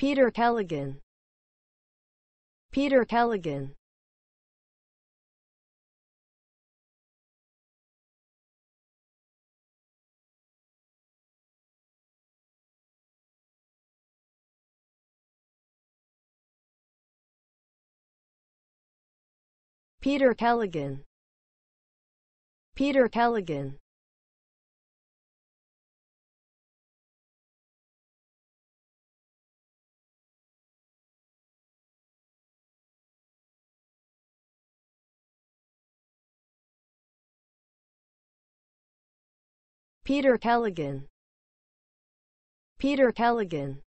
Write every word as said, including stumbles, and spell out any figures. Peter Keleghan. Peter Keleghan. Peter Keleghan. Peter Keleghan. Peter Keleghan. Peter Keleghan.